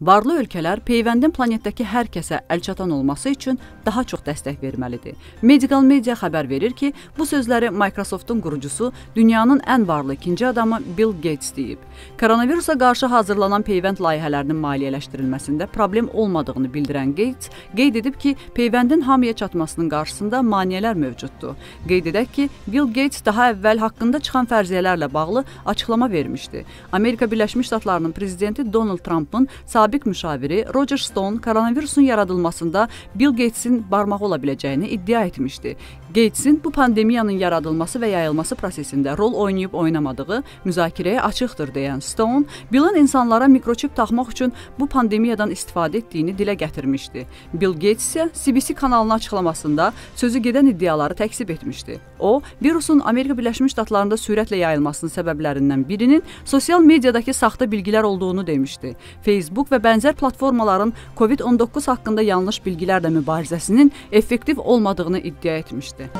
Varlı ölkələr peyvəndin planetdəki hər kəsə əlçatan olması üçün daha çox dəstək verməlidir. Medical Media xəbər verir ki, bu sözləri Microsoft'un qurucusu, dünyanın ən varlı ikinci adamı Bill Gates deyib. Koronavirusa qarşı hazırlanan peyvənd layihələrinin maliyyələşdirilməsində problem olmadığını bildirən Gates qeyd edib ki, peyvəndin hamıya çatmasının qarşısında maneələr mövcuddur. Qeyd edək ki, Bill Gates daha əvvəl haqqında çıxan fərziyyələrlə bağlı açıqlama vermişdi. Amerika Birləşmiş Ştatlarının prezidenti Donald Trump'ın sabiq müşaviri Roger Stone koronavirusun yaradılmasında Bill Gates'in barmağı ola biləcəyini iddia etmişdi. Gates'in bu pandemiyanın yaradılması və yayılması prosesində rol oynayıb oynamadığı müzakirəyə açıqdır deyən Stone, Bill'in insanlara mikroçip taxmaq üçün bu pandemiyadan istifadə etdiyini dilə gətirmişdi. Bill Gates isə CBC kanalının açıqlamasında sözü gedən iddiaları təkzib etmişdi. O, virusun Amerika Birləşmiş Ştatlarında sürətlə yayılmasının səbəblərindən birinin sosial mediadakı saxta bilgilər olduğunu demişdi. Facebook və bənzər platformaların COVID-19 haqqında yanlış bilgilərlə mübarizəsinin effektiv olmadığını iddia etmişdi.